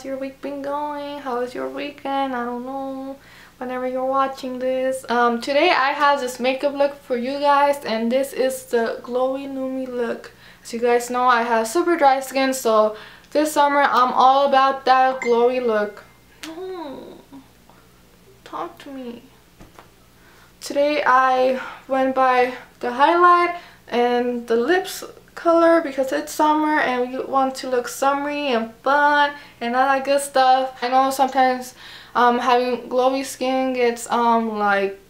How's your week been going? How is your weekend? I don't know, whenever you're watching this. Today I have this makeup look for you guys, and this is the glowy Lumi look. As you guys know, I have super dry skin, so this summer I'm all about that glowy look. Oh, talk to me. Today I went by the highlight and the lips color because it's summer and we want to look summery and fun and all that good stuff. I know sometimes having glowy skin gets like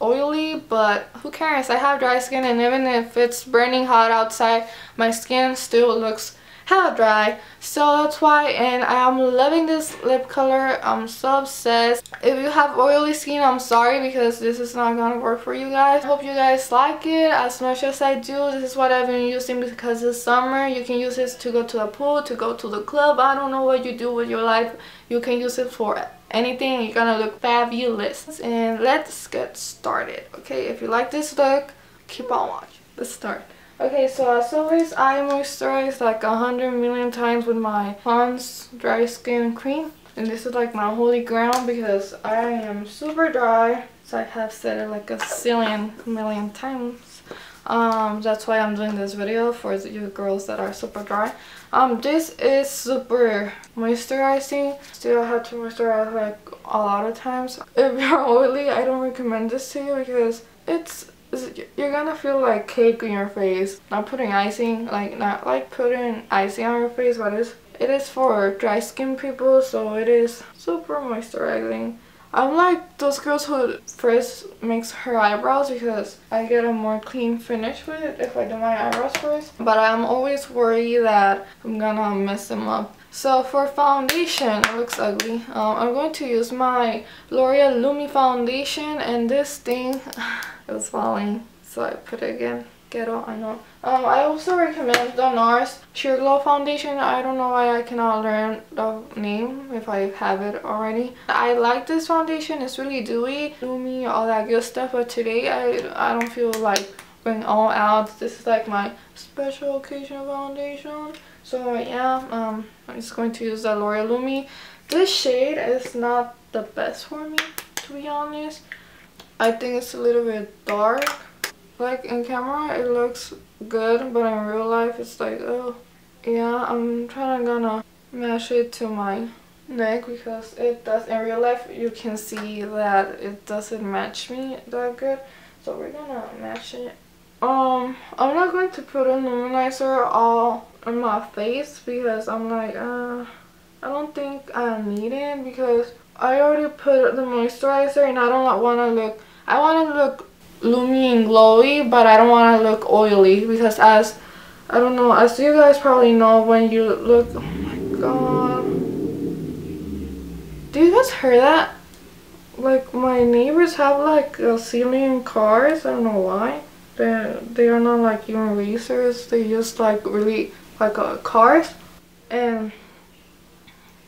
oily, but who cares? I have dry skin, and even if it's burning hot outside, my skin still looks hella dry, so that's why. And I am loving this lip color. I'm so obsessed. If you have oily skin, I'm sorry because this is not gonna work for you guys. I hope you guys like it as much as I do. This is what I've been using because it's summer. You can use this to go to the pool, to go to the club. I don't know what you do with your life. You can use it for anything and you're gonna look fabulous. And let's get started. Okay, if you like this look, keep on watching. Let's start. Okay, so as always, I moisturize like 100 million times with my Pond's Dry Skin Cream. And this is like my holy grail because I am super dry. So I have said it like a zillion million times. That's why I'm doing this video, for you girls that are super dry. This is super moisturizing. Still have to moisturize like a lot of times. If you're oily, I don't recommend this to you because it's... you're gonna feel like cake on your face. Not putting icing, like not like putting icing on your face, but it is for dry skin people, so it is super moisturizing. I'm like those girls who first makes her eyebrows because I get a more clean finish with it if I do my eyebrows first, but I'm always worried that I'm gonna mess them up. So for foundation, it looks ugly. I'm going to use my L'Oreal Lumi foundation, and this thing it was falling, so I put it again. Ghetto, I know. I also recommend the NARS Sheer Glow Foundation. I don't know why I cannot learn the name if I have it already. I like this foundation. It's really dewy, Lumi, all that good stuff. But today I don't feel like going all out. This is like my special occasion foundation. So yeah, I'm just going to use the L'Oreal Lumi. This shade is not the best for me, to be honest. I think it's a little bit dark. Like in camera it looks good, but in real life it's like, oh yeah. I'm gonna match it to my neck because it does. In real life you can see that it doesn't match me that good, so we're gonna match it. I'm not going to put a luminizer all on my face because I'm like, I don't think I need it because I already put the moisturizer, and I want to look Lumi and glowy, but I don't want to look oily because as you guys probably know, when you look, oh my god, do you guys hear that? Like my neighbors have like a zillion cars. I don't know why. They are not like even racers. They just like really like cars, and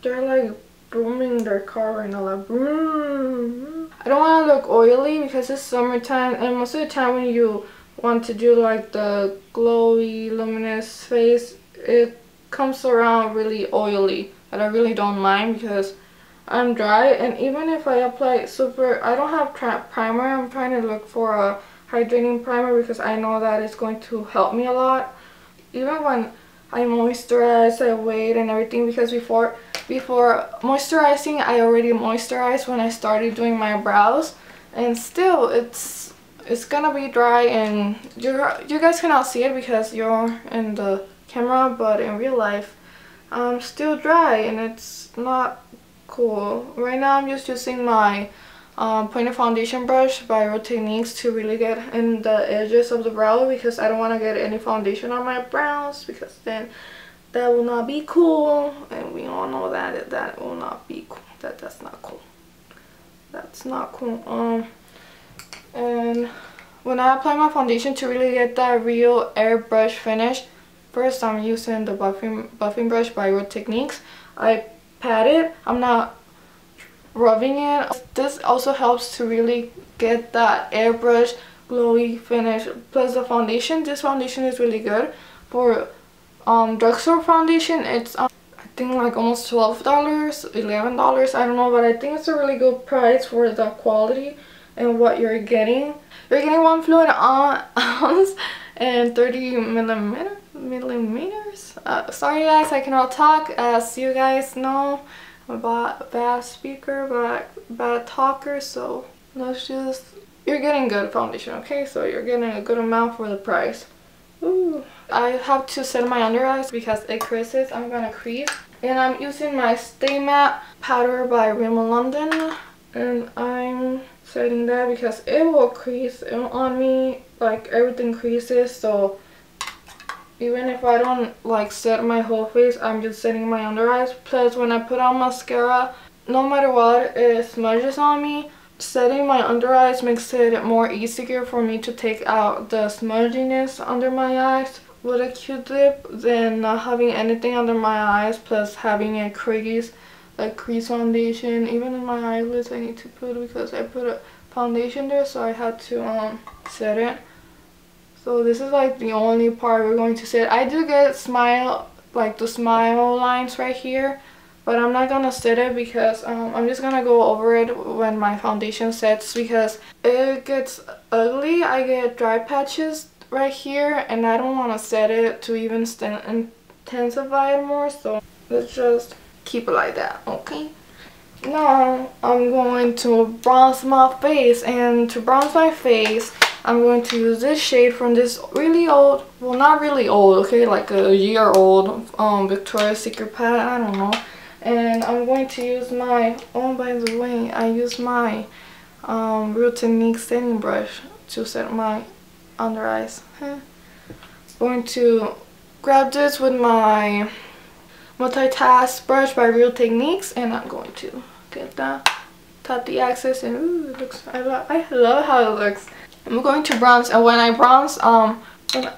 they're like brooming their car right now, like broom. I don't want to look oily because it's summertime, and most of the time when you want to do like the glowy, luminous face, it comes around really oily. And I really don't mind because I'm dry, and even if I apply super, I don't have primer. I'm trying to look for a hydrating primer because I know that it's going to help me a lot. Even when I moisturize, I wait and everything, because before moisturizing, I already moisturized when I started doing my brows, and still it's gonna be dry, and you guys cannot see it because you're in the camera, but in real life I'm still dry, and it's not cool. Right now I'm just using my pointed foundation brush by Real Techniques to really get in the edges of the brow because I don't want to get any foundation on my brows because then that will not be cool, and we all know that will not be cool. That's not cool. That's not cool. And when I apply my foundation to really get that real airbrush finish, first I'm using the buffing brush by Real Techniques. I pat it. I'm not rubbing it. This also helps to really get that airbrush glowy finish. Plus the foundation. This foundation is really good for drugstore foundation. It's I think like almost $12, $11, I don't know, but I think it's a really good price for the quality and what you're getting. You're getting 1 fluid ounce and 30 millimeters. Sorry guys, I cannot talk. As you guys know, I'm a bad speaker, but bad talker, so let's just... You're getting good foundation, okay? So you're getting a good amount for the price. Ooh. I have to set my under eyes because it creases. I'm gonna crease. And I'm using my Stay Matte powder by Rimmel London. And I'm setting that because it will crease on me. Like, everything creases, so even if I don't like set my whole face, I'm just setting my under eyes. Plus, when I put on mascara, no matter what, it smudges on me. Setting my under eyes makes it more easier for me to take out the smudginess under my eyes with a Q-tip than not having anything under my eyes, plus having a crease, like crease foundation. Even in my eyelids I need to put, because I put a foundation there, so I had to set it. So this is like the only part we're going to set. I do get smile, like the smile lines right here, but I'm not gonna set it because I'm just gonna go over it when my foundation sets, because it gets ugly. I get dry patches right here and I don't want to set it to even intensify it more, so let's just keep it like that, okay? Now I'm going to bronze my face, and to bronze my face I'm going to use this shade from this really old, well, not really old, okay, like a year old Victoria's Secret palette, I don't know. And I'm going to use my, oh by the way, I use my Real Techniques setting brush to set my under eyes. I'm going to grab this with my multitask brush by Real Techniques, and I'm going to get that, tap the axis, and ooh, it looks, I love how it looks. I'm going to bronze, and when I bronze, do you have a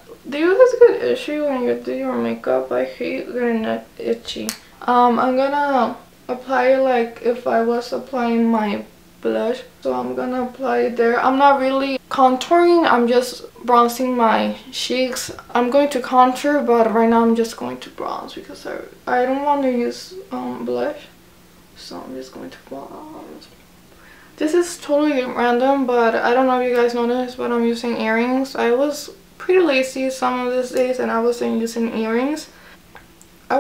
good issue when you do your makeup? I hate getting that itchy. I'm gonna apply it like if I was applying my blush, so I'm gonna apply it there. I'm not really contouring, I'm just bronzing my cheeks. I'm going to contour, but right now I'm just going to bronze because I don't want to use blush, so I'm just going to bronze. This is totally random, but I don't know if you guys noticed, but I'm using earrings. I was pretty lazy some of these days and I wasn't using earrings. I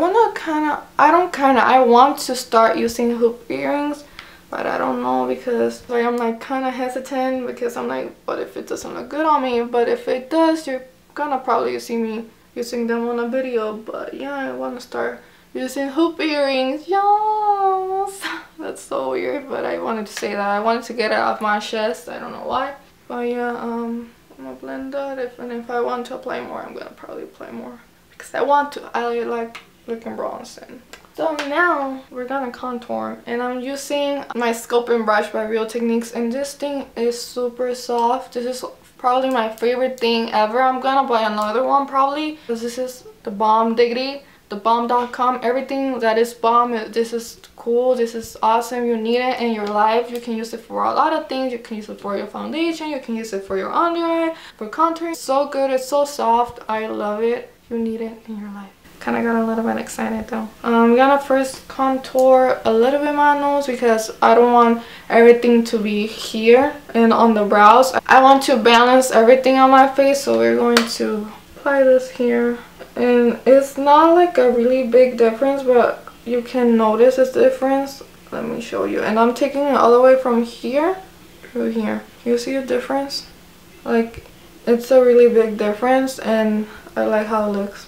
want to start using hoop earrings, but I don't know because I'm like kind of hesitant, because I'm like, what if it doesn't look good on me? But if it does, you're gonna probably see me using them on a video. But yeah, I want to start using hoop earrings. Yes! That's so weird, but I wanted to say that. I wanted to get it off my chest. I don't know why. But yeah, I'm gonna blend that. If I want to apply more, I'm gonna probably apply more because I want to. I like looking bronzed. So now we're gonna contour, and I'm using my sculpting brush by Real Techniques, and this thing is super soft. This is probably my favorite thing ever. I'm gonna buy another one probably because this is the bomb diggity, the bomb.com. everything that is bomb, this is cool, this is awesome. You need it in your life. You can use it for a lot of things. You can use it for your foundation, you can use it for your under eye, for contouring. It's so good, it's so soft, I love it. You need it in your life. Kind of got a little bit excited though. I'm gonna first contour a little bit my nose because I don't want everything to be here and on the brows. I want to balance everything on my face, so we're going to apply this here. And it's not like a really big difference, but you can notice this difference. Let me show you. And I'm taking it all the way from here through here. You see the difference? Like, it's a really big difference, and I like how it looks.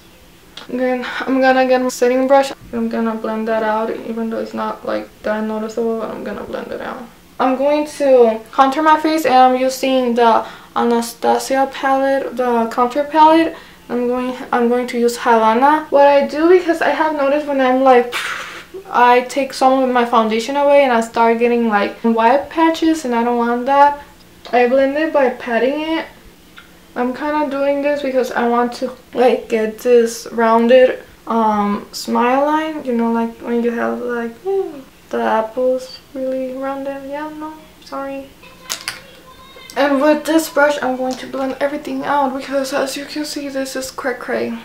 Then I'm gonna get my setting brush. I'm gonna blend that out, even though it's not like that noticeable, but I'm gonna blend it out. I'm going to contour my face, and I'm using the Anastasia palette, the contour palette. I'm going to use Havana. What I do, because I have noticed when I'm like, I take some of my foundation away and I start getting like white patches, and I don't want that. I blend it by patting it. I'm kind of doing this because I want to like get this rounded smile line, you know, like when you have like the apples really rounded. Yeah, no, sorry. And with this brush I'm going to blend everything out because as you can see, this is cray cray.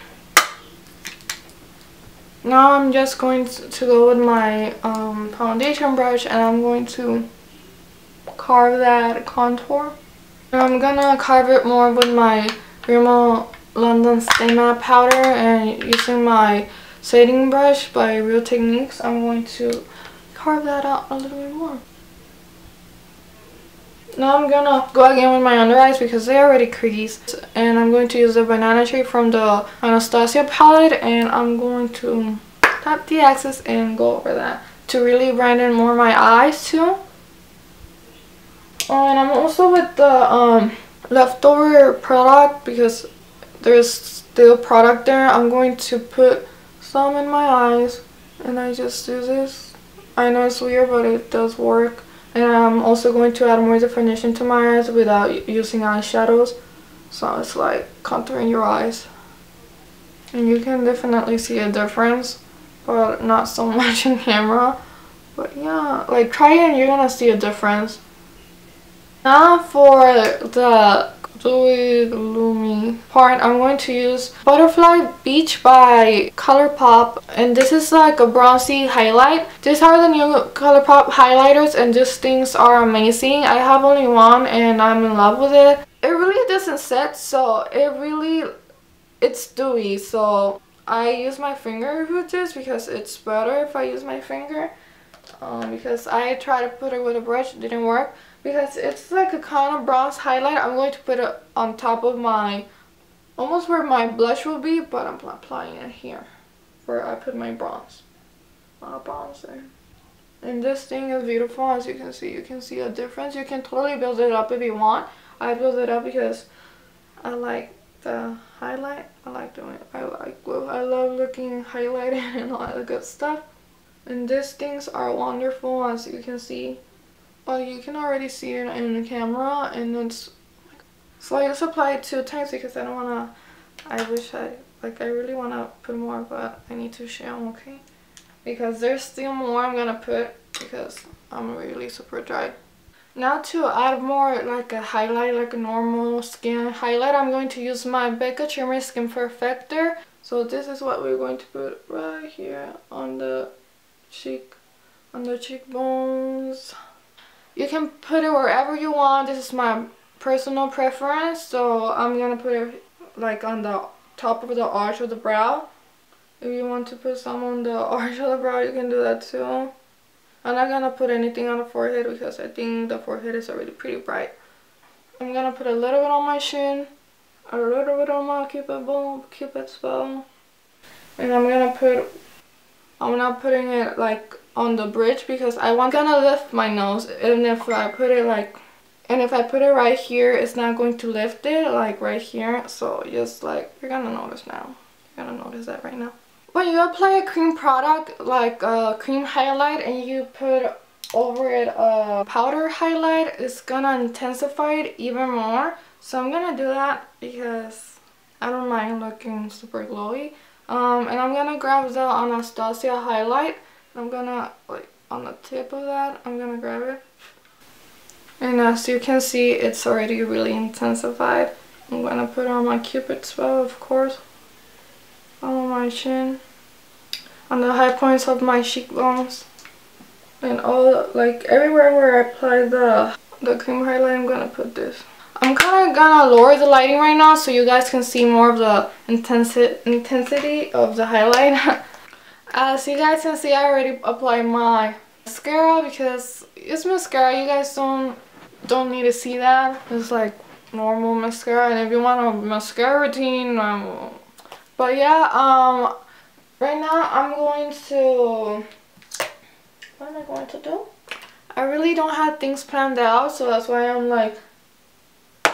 Now I'm just going to go with my foundation brush, and I'm going to carve that contour. And I'm gonna carve it more with my Rimmel London Stain Matte powder, and using my shading brush by Real Techniques, I'm going to carve that out a little bit more. Now I'm gonna go again with my under eyes because they already creased, and I'm going to use the banana shape from the Anastasia palette, and I'm going to tap the axis and go over that to really brighten more my eyes too. Oh, and I'm also with the leftover product, because there's still product there, I'm going to put some in my eyes, and I just do this. I know it's weird, but it does work. And I'm also going to add more definition to my eyes without using eyeshadows. So it's like contouring your eyes. And you can definitely see a difference, but not so much in camera. But yeah, like try it and you're gonna see a difference. Now for the L'Oreal Lumi part, I'm going to use Butterfly Beach by Colourpop, and this is like a bronzy highlight. These are the new Colourpop highlighters, and these things are amazing. I have only one and I'm in love with it. It really doesn't set, so it's dewy, so I use my finger with this because it's better if I use my finger, because I tried to put it with a brush, it didn't work. Because it's like a kind of bronze highlight, I'm going to put it on top of my, almost where my blush will be, but I'm applying it here, where I put my bronze. My bronzer. And this thing is beautiful, as you can see a difference. You can totally build it up if you want. I build it up because I like the highlight, I like doing it. I love looking highlighted and all that good stuff. And these things are wonderful, as you can see. Well, you can already see it in the camera, and so I just applied it 2 times because I don't wanna, I really wanna put more, but I need to share them, okay? Because there's still more I'm gonna put because I'm really super dry. Now to add more like a highlight, like a normal skin highlight, I'm going to use my Becca Trimmery Skin Perfector. So this is what we're going to put right here on the cheek, on the cheekbones. You can put it wherever you want. This is my personal preference, so I'm gonna put it like on the top of the arch of the brow. If you want to put some on the arch of the brow, you can do that too. I'm not gonna put anything on the forehead because I think the forehead is already pretty bright. I'm gonna put a little bit on my chin, a little bit on my cupid's bow, and I'm not putting it like on the bridge because I'm gonna lift my nose, and if I put it right here, it's not going to lift it like right here, so just like you're gonna notice that right now. When you apply a cream product like a cream highlight and you put over it a powder highlight, it's gonna intensify it even more, so I'm gonna do that because I don't mind looking super glowy. And I'm gonna grab the Anastasia highlight. I'm gonna, like, on the tip of that, I'm gonna grab it. And as you can see, it's already really intensified. I'm gonna put on my cupid's bow, of course. On my chin. On the high points of my cheekbones. And all, like, everywhere where I apply the cream highlight, I'm gonna put this. I'm kinda gonna lower the lighting right now so you guys can see more of the intensity of the highlight. As you guys can see, I already applied my mascara because it's mascara. You guys don't need to see that. It's like normal mascara, and if you want a mascara routine, but yeah. Right now I'm going to. What am I going to do? I really don't have things planned out, so that's why I'm like.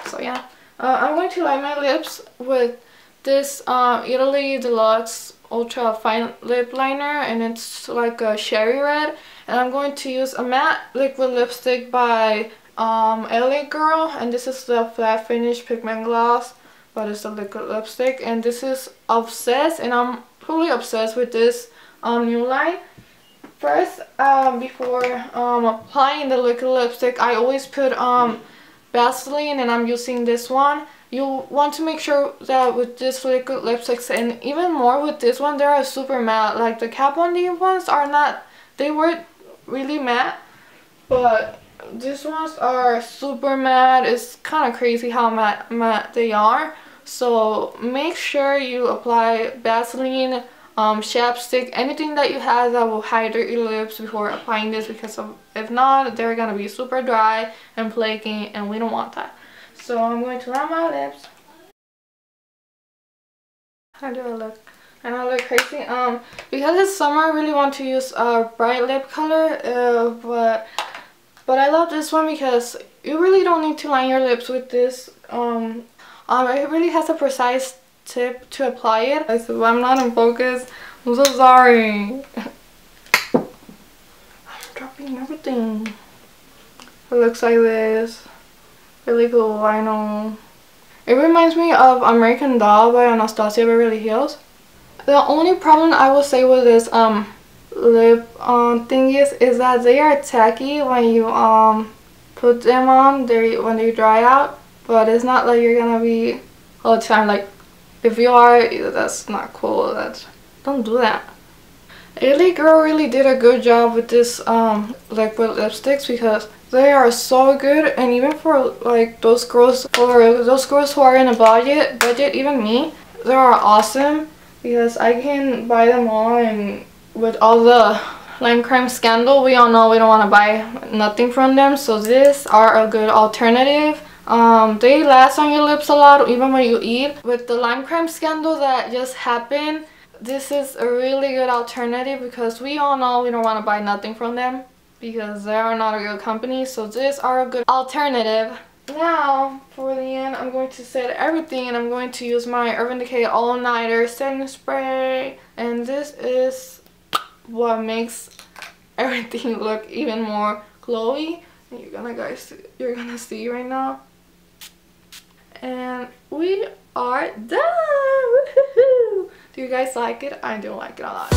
So yeah, I'm going to line my lips with this Italy Deluxe Ultra Fine Lip Liner, and it's like a sherry red, and I'm going to use a matte liquid lipstick by L.A. Girl, and this is the Flat Finish Pigment Gloss, but it's a liquid lipstick, and this is Obsessed, and I'm totally obsessed with this new line. First, before applying the liquid lipstick, I always put Vaseline, and I'm using this one. you want to make sure that with these liquid lipsticks, and even more with this one, they are super matte. Like the cap on the ones are not, they were really matte, but these ones are super matte. It's kind of crazy how matte they are. So make sure you apply Vaseline, chapstick, anything that you have that will hydrate your lips before applying this, because if not, they're gonna be super dry and flaky, and we don't want that. So I'm going to line my lips. How do I look? I know I look crazy. Because it's summer, I really want to use a bright lip color, but I love this one because you really don't need to line your lips with this. It really has a precise tip to apply it. So I'm not in focus. I'm so sorry. I'm dropping everything. It looks like this. Really cool, I know. It reminds me of American Doll by Anastasia Beverly Hills. The only problem I will say with this lip thingies is that they are tacky when you put them on, when they dry out. But it's not like you're gonna be all the time, like if you are, that's not cool. Don't do that. L.A. Girl really did a good job with this liquid lipsticks, because they are so good, and even for like those girls, or those girls who are in a budget, even me, they are awesome, because I can buy them all. And with all the Lime Crime scandal, we all know we don't want to buy nothing from them, so these are a good alternative. They last on your lips a lot, even when you eat. With the Lime Crime scandal that just happened, this is a really good alternative, because we all know we don't want to buy nothing from them, because they are not a good company, so these are a good alternative. Now, for the end, I'm going to set everything, and I'm going to use my Urban Decay All Nighter Setting Spray, and this is what makes everything look even more glowy. You're gonna see right now. And we are done! Woohoo! Do you guys like it? I do like it a lot.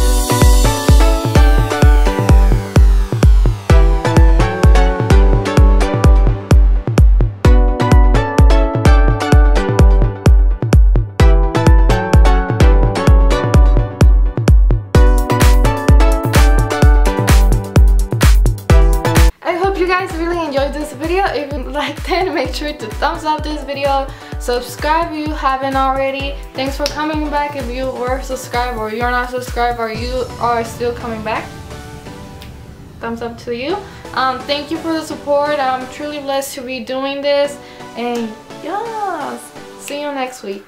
I hope you guys really enjoyed this video. If you liked it, make sure to thumbs up this video. Subscribe if you haven't already. Thanks for coming back if you were subscribed, or you're not subscribed, or you are still coming back. Thumbs up to you. Thank you for the support. I'm truly blessed to be doing this, and yes, see you next week.